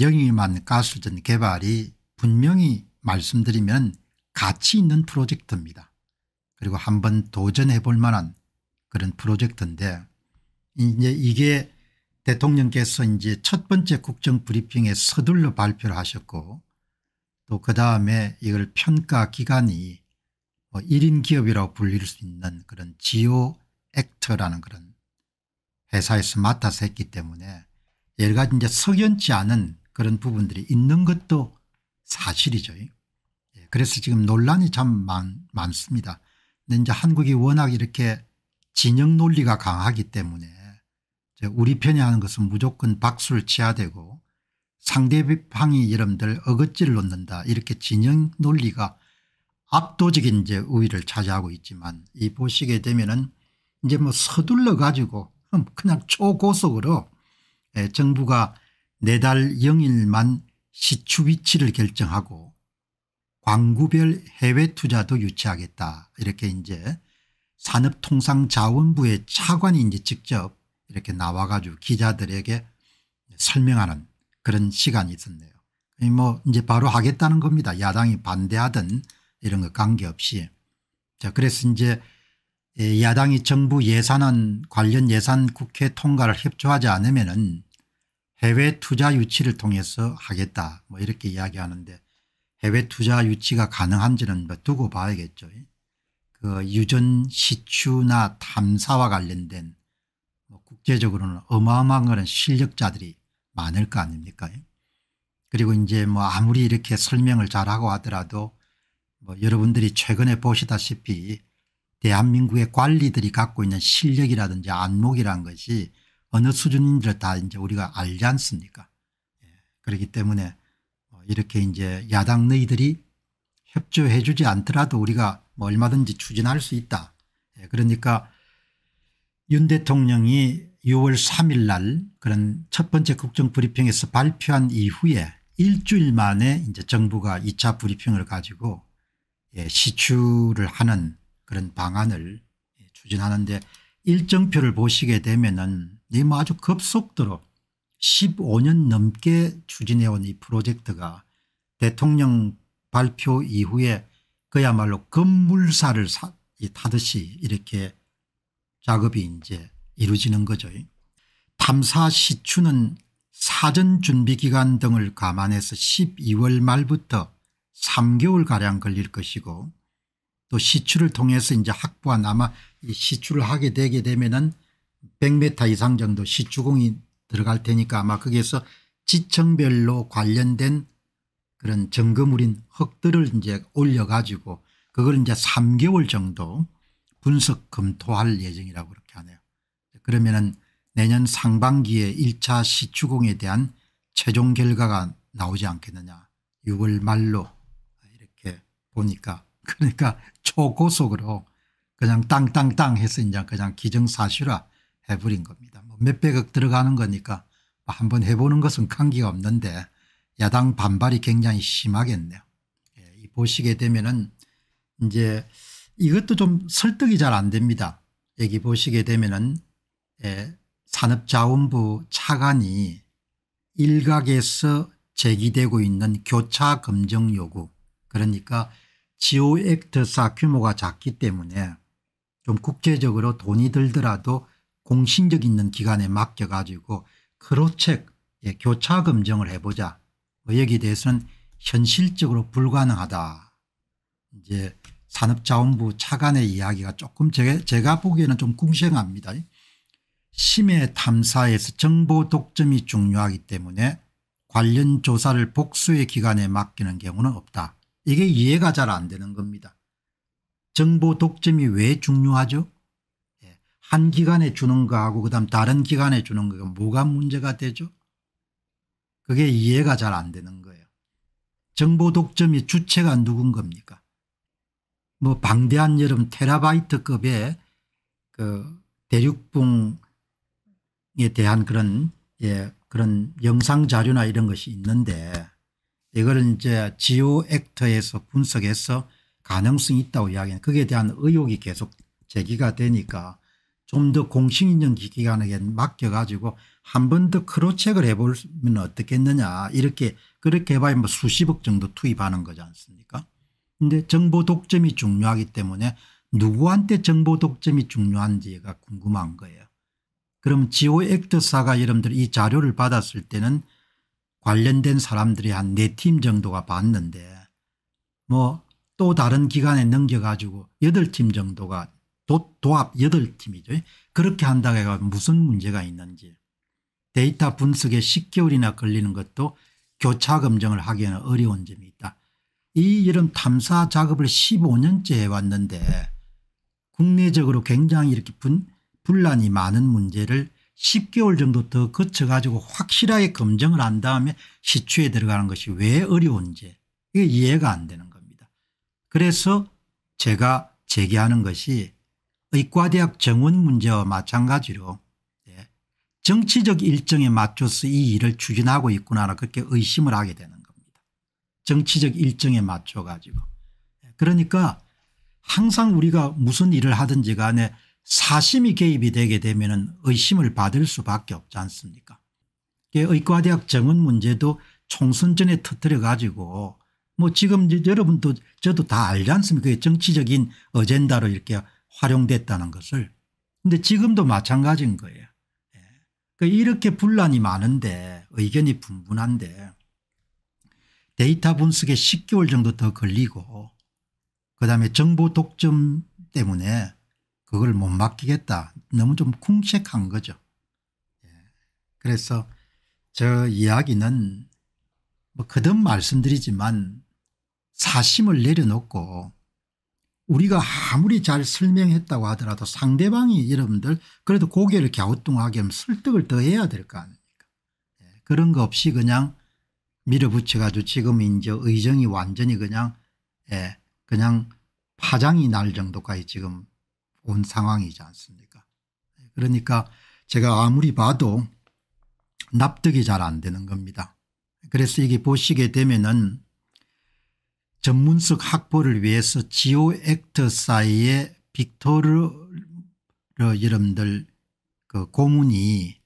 영위만 가스전 개발이 분명히 말씀드리면 가치 있는 프로젝트입니다. 그리고 한번 도전해 볼 만한 그런 프로젝트인데, 이제 이게 대통령께서 이제 첫 번째 국정 브리핑에 서둘러 발표를 하셨고, 또 그 다음에 이걸 평가 기관이 1인 기업이라고 불릴 수 있는 그런 지오액터라는 그런 회사에서 맡아서 했기 때문에 여러 가지 이제 석연치 않은 그런 부분들이 있는 것도 사실이죠. 그래서 지금 논란이 참 많습니다. 근데 이제 한국이 워낙 이렇게 진영 논리가 강하기 때문에 우리 편이 하는 것은 무조건 박수를 쳐야 되고, 상대방이 여러분들 어긋지를 놓는다, 이렇게 진영 논리가 압도적인 이제 우위를 차지하고 있지만, 이 보시게 되면은 이제 뭐 서둘러 가지고 그냥 초고속으로 정부가 내달 0일만 시추 위치를 결정하고 광구별 해외 투자도 유치하겠다, 이렇게 이제 산업통상자원부의 차관이 이제 직접 이렇게 나와가지고 기자들에게 설명하는 그런 시간이 있었네요. 뭐 이제 바로 하겠다는 겁니다. 야당이 반대하든 이런 거 관계없이. 자, 그래서 이제 야당이 정부 예산안 관련 예산 국회 통과를 협조하지 않으면은 해외 투자 유치를 통해서 하겠다, 뭐 이렇게 이야기하는데, 해외 투자 유치가 가능한지는 두고 봐야겠죠. 그 유전 시추나 탐사와 관련된 국제적으로는 어마어마한 그런 실력자들이 많을 거 아닙니까? 그리고 이제 뭐 아무리 이렇게 설명을 잘하고 하더라도 뭐 여러분들이 최근에 보시다시피 대한민국의 관리들이 갖고 있는 실력이라든지 안목이란 것이 어느 수준인지를 다 이제 우리가 알지 않습니까? 그렇기 때문에 이렇게 이제 야당 너희들이 협조해 주지 않더라도 우리가 뭐 얼마든지 추진할 수 있다. 그러니까 윤 대통령이 6월 3일 날 그런 첫 번째 국정 브리핑에서 발표한 이후에 일주일 만에 이제 정부가 2차 브리핑을 가지고 시추를 하는 그런 방안을 추진하는데, 일정표를 보시게 되면은 뭐 아주 급속도로 15년 넘게 추진해온 이 프로젝트가 대통령 발표 이후에 그야말로 급물살을 타듯이 이렇게 작업이 이제 이루어지는 거죠. 탐사 시추는 사전 준비 기간 등을 감안해서 12월 말부터 3개월가량 걸릴 것이고, 또 시추를 통해서 이제 확보한, 아마 이 시추를 하게 되게 되면은 100m 이상 정도 시추공이 들어갈 테니까 아마 거기에서 지층별로 관련된 그런 점검물인 흙들을 이제 올려가지고 그걸 이제 3개월 정도 분석 검토할 예정이라고 그렇게 하네요. 그러면은 내년 상반기에 1차 시추공에 대한 최종 결과가 나오지 않겠느냐. 6월 말로 이렇게 보니까, 그러니까 초고속으로 그냥 땅땅땅 해서 이제 그냥 기정사실화 해버린 겁니다. 몇백억 들어가는 거니까 한번 해보는 것은 관계가 없는데 야당 반발이 굉장히 심하겠네요. 보시게 되면은 이제 이것도 좀 설득이 잘 안 됩니다. 여기 보시게 되면은 산업자원부 차관이 일각에서 제기되고 있는 교차 검증 요구, 그러니까 지오액터사 규모가 작기 때문에 좀 국제적으로 돈이 들더라도 공신력 있는 기관에 맡겨가지고 크로책, 교차 검증을 해보자, 뭐 여기에 대해서는 현실적으로 불가능하다. 이제 산업자원부 차관의 이야기가 조금 제가 보기에는 좀 궁색합니다. 심해 탐사에서 정보 독점이 중요하기 때문에 관련 조사를 복수의 기관에 맡기는 경우는 없다. 이게 이해가 잘 안 되는 겁니다. 정보 독점이 왜 중요하죠? 한 기관에 주는 거하고 그다음 다른 기관에 주는 거가 뭐가 문제가 되죠? 그게 이해가 잘 안 되는 거예요. 정보 독점의 주체가 누군 겁니까? 뭐 방대한 여름 테라바이트급의 그 대륙붕에 대한 그런 그런 영상 자료나 이런 것이 있는데 이거를 이제 지오액터에서 분석해서 가능성이 있다고 이야기하는 거기에 대한 의혹이 계속 제기가 되니까 좀 더 공식 인증 기관에게 맡겨가지고 한 번 더 크로체크를 해보면 어떻겠느냐 이렇게 그렇게 해봐야 뭐 수십억 정도 투입하는 거지 않습니까? 근데 정보 독점이 중요하기 때문에 누구한테 정보 독점이 중요한지가 궁금한 거예요. 그럼 지오액터사가 여러분들 이 자료를 받았을 때는 관련된 사람들이 한 4팀 정도가 봤는데 뭐 또 다른 기관에 넘겨가지고 8팀 정도가 도합 8팀이죠. 그렇게 한다고 해서 무슨 문제가 있는지 데이터 분석에 10개월이나 걸리는 것도 교차 검증을 하기에는 어려운 점이 있다. 이 여름 탐사 작업을 15년째 해왔는데 국내적으로 굉장히 이렇게 분란이 많은 문제를 10개월 정도 더 거쳐가지고 확실하게 검증을 한 다음에 시추에 들어가는 것이 왜 어려운지 이게 이해가 안 되는 겁니다. 그래서 제가 제기하는 것이 의과대학 정원 문제와 마찬가지로 정치적 일정에 맞춰서 이 일을 추진하고 있구나 그렇게 의심을 하게 되는 겁니다. 정치적 일정에 맞춰가지고. 그러니까 항상 우리가 무슨 일을 하든지 간에 사심이 개입이 되게 되면 의심을 받을 수밖에 없지 않습니까? 의과대학 정원 문제도 총선 전에 터뜨려 가지고 뭐 지금 여러분도 저도 다 알지 않습니까? 그게 정치적인 어젠다로 이렇게 활용됐다는 것을. 근데 지금도 마찬가지인 거예요. 이렇게 분란이 많은데 의견이 분분한데 데이터 분석에 10개월 정도 더 걸리고 그다음에 정보 독점 때문에 그걸 못 맡기겠다. 너무 좀 궁색한 거죠. 그래서 저 이야기는 뭐 거듭 말씀드리지만 사심을 내려놓고 우리가 아무리 잘 설명했다고 하더라도 상대방이 여러분들 그래도 고개를 갸우뚱하게 하면 설득을 더 해야 될 거 아닙니까? 그런 거 없이 그냥 밀어붙여 가지고 지금 이제 의정이 완전히 그냥 파장이 날 정도까지 지금 온 상황이지 않습니까? 그러니까 제가 아무리 봐도 납득이 잘 안 되는 겁니다. 그래서 이게 보시게 되면은 전문성 확보를 위해서 지오액터사의 빅토르 여러분들 그 고문이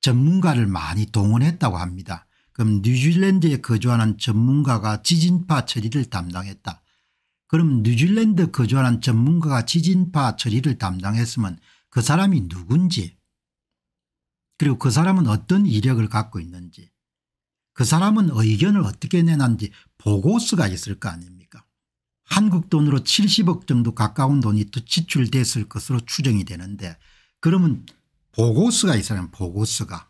전문가를 많이 동원했다고 합니다. 그럼 뉴질랜드에 거주하는 전문가가 지진파 처리를 담당했다. 그럼 뉴질랜드 거주하는 전문가가 지진파 처리를 담당했으면 그 사람이 누군지 그리고 그 사람은 어떤 이력을 갖고 있는지 그 사람은 의견을 어떻게 내놨는지 보고서가 있을 거 아닙니까? 한국 돈으로 70억 정도 가까운 돈이 또 지출됐을 것으로 추정이 되는데 그러면 보고서가 있어요. 보고서가.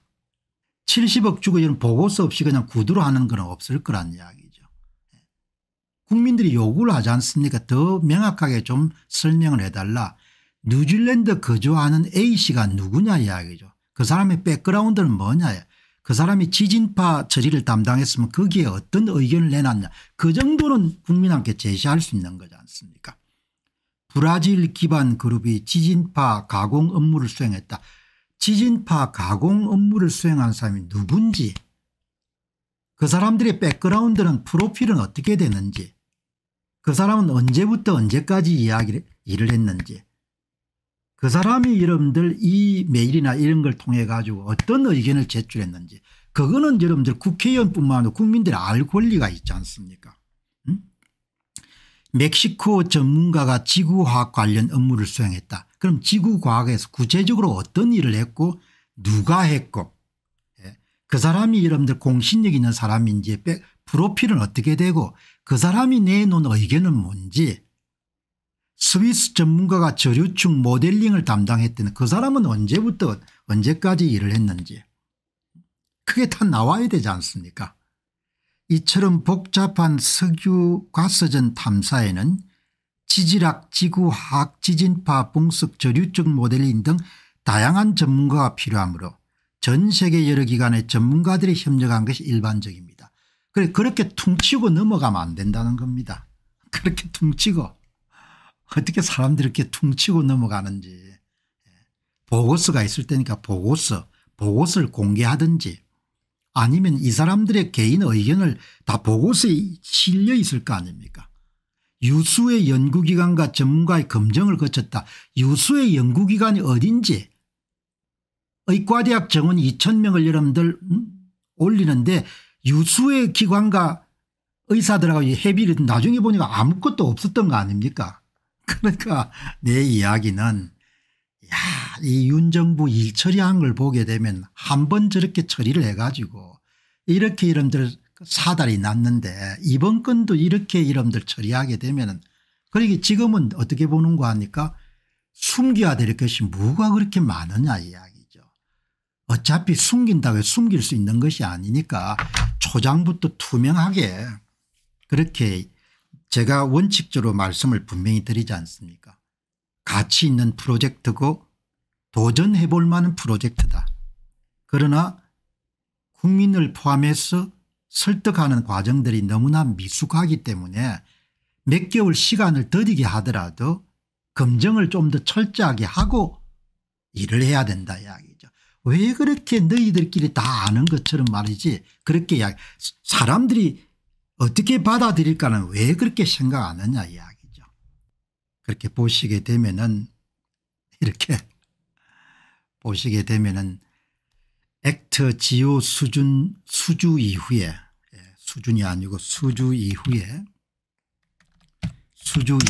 70억 주고 이런 보고서 없이 그냥 구두로 하는 건 없을 거란 이야기죠. 국민들이 요구를 하지 않습니까? 더 명확하게 좀 설명을 해달라. 뉴질랜드 거주하는 A씨가 누구냐 이야기죠. 그 사람의 백그라운드는 뭐냐. 그 사람이 지진파 처리를 담당했으면 거기에 어떤 의견을 내놨냐. 그 정도는 국민한테 제시할 수 있는 거지 않습니까? 브라질 기반 그룹이 지진파 가공 업무를 수행했다. 지진파 가공 업무를 수행한 사람이 누군지 그 사람들의 백그라운드는 프로필은 어떻게 되는지 그 사람은 언제부터 언제까지 일을 했는지 그 사람이 여러분들 이 메일이나 이런 걸 통해 가지고 어떤 의견을 제출했는지 그거는 여러분들 국회의원뿐만 아니라 국민들이 알 권리가 있지 않습니까? 멕시코 전문가가 지구과학 관련 업무를 수행했다. 그럼 지구과학에서 구체적으로 어떤 일을 했고 누가 했고 그 사람이 여러분들 공신력 있는 사람인지 프로필은 어떻게 되고 그 사람이 내놓은 의견은 뭔지 스위스 전문가가 저류축 모델링을 담당했던 그 사람은 언제부터 언제까지 일을 했는지 그게 다 나와야 되지 않습니까? 이처럼 복잡한 석유과서전 탐사에는 지질학, 지구학, 지진파, 봉석, 저류축 모델링 등 다양한 전문가가 필요하므로 전 세계 여러 기관의 전문가들이 협력한 것이 일반적입니다. 그렇게 퉁치고 넘어가면 안 된다는 겁니다. 그렇게 퉁치고 어떻게 사람들이 이렇게 퉁치고 넘어가는지, 보고서가 있을 테니까 보고서를 공개하든지, 아니면 이 사람들의 개인 의견을 다 보고서에 실려 있을 거 아닙니까. 유수의 연구기관과 전문가의 검증을 거쳤다. 유수의 연구기관이 어딘지, 의과대학 정원 2000명을 여러분들 올리는데 유수의 기관과 의사들하고 협의를 나중에 보니까 아무것도 없었던 거 아닙니까. 그러니까 내 이야기는, 야, 이 윤정부 일 처리한 걸 보게 되면 한 번 저렇게 처리를 해가지고 이렇게 여러분들 사달이 났는데 이번 건도 이렇게 여러분들 처리하게 되면은, 그러게 지금은 어떻게 보는 거 하니까 숨겨야 될 것이 뭐가 그렇게 많으냐 이야기죠. 어차피 숨긴다고 숨길 수 있는 것이 아니니까 초장부터 투명하게, 그렇게 제가 원칙적으로 말씀을 분명히 드리지 않습니까. 가치 있는 프로젝트고 도전해 볼 만한 프로젝트다. 그러나 국민을 포함해서 설득하는 과정들이 너무나 미숙하기 때문에 몇 개월 시간을 더디게 하더라도 검증을 좀 더 철저하게 하고 일을 해야 된다 이야기죠. 왜 그렇게 너희들끼리 다 아는 것처럼 말이지, 그렇게 이야기, 사람들이 어떻게 받아들일까는 왜 그렇게 생각 안 하냐 이야기죠. 그렇게 보시게 되면은, 이렇게 보시게 되면은 액터 지오 수주 이후에, 수준이 아니고 수주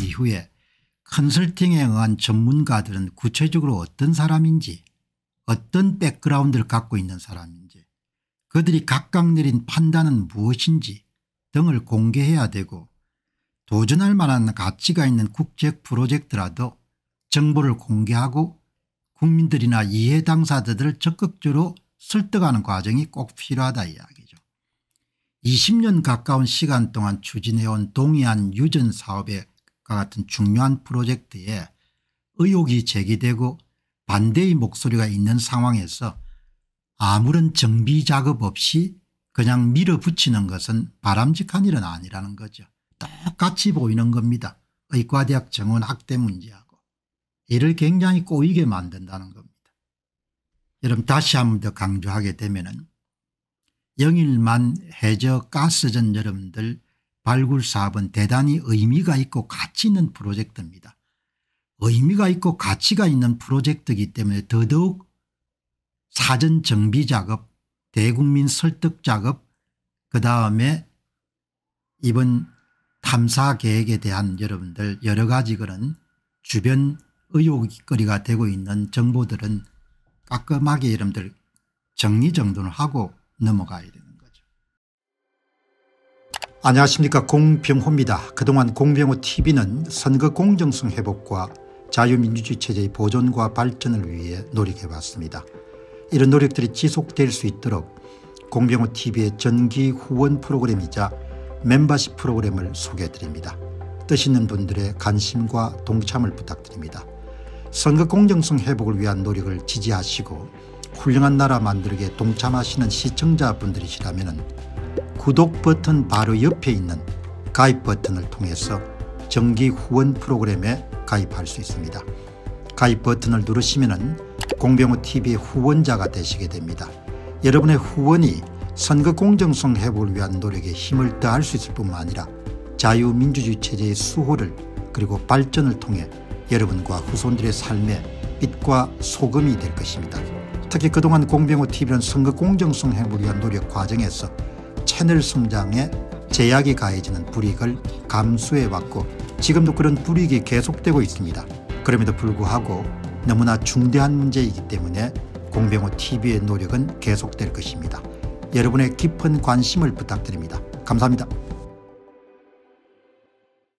이후에 컨설팅에 의한 전문가들은 구체적으로 어떤 사람인지, 어떤 백그라운드를 갖고 있는 사람인지, 그들이 각각 내린 판단은 무엇인지 등을 공개해야 되고, 도전할 만한 가치가 있는 국제 프로젝트라도 정보를 공개하고 국민들이나 이해 당사자들을 적극적으로 설득하는 과정이 꼭 필요하다 이야기죠. 20년 가까운 시간 동안 추진해온 동해안 유전 사업과 같은 중요한 프로젝트에 의혹이 제기되고 반대의 목소리가 있는 상황에서 아무런 정비 작업 없이 그냥 밀어붙이는 것은 바람직한 일은 아니라는 거죠. 똑같이 보이는 겁니다. 의과대학 정원 학대 문제하고 이를 굉장히 꼬이게 만든다는 겁니다. 여러분, 다시 한 번 더 강조하게 되면은 영일만 해저 가스전 여러분들 발굴 사업은 대단히 의미가 있고 가치 있는 프로젝트입니다. 의미가 있고 가치가 있는 프로젝트이기 때문에 더더욱 사전 정비 작업, 대국민 설득 작업, 그다음에 이번 탐사 계획에 대한 여러분들 여러 가지 그런 주변 의혹거리가 되고 있는 정보들은 깔끔하게 여러분들 정리정돈을 하고 넘어가야 되는 거죠. 안녕하십니까, 공병호입니다. 그동안 공병호TV는 선거 공정성 회복과 자유민주주의 체제의 보존과 발전을 위해 노력해봤습니다. 이런 노력들이 지속될 수 있도록 공병호TV의 정기 후원 프로그램이자 멤버십 프로그램을 소개해드립니다. 뜻 있는 분들의 관심과 동참을 부탁드립니다. 선거 공정성 회복을 위한 노력을 지지하시고 훌륭한 나라 만들기에 동참하시는 시청자분들이시라면 구독 버튼 바로 옆에 있는 가입 버튼을 통해서 정기 후원 프로그램에 가입할 수 있습니다. 가입 버튼을 누르시면 공병호TV의 후원자가 되시게 됩니다. 여러분의 후원이 선거 공정성 회복을 위한 노력에 힘을 더할 수 있을 뿐만 아니라 자유민주주의 체제의 수호를, 그리고 발전을 통해 여러분과 후손들의 삶에 빛과 소금이 될 것입니다. 특히 그동안 공병호TV는 선거 공정성 회복을 위한 노력 과정에서 채널 성장에 제약이 가해지는 불이익을 감수해왔고 지금도 그런 불이익이 계속되고 있습니다. 그럼에도 불구하고 너무나 중대한 문제이기 때문에 공병호TV의 노력은 계속될 것입니다. 여러분의 깊은 관심을 부탁드립니다. 감사합니다.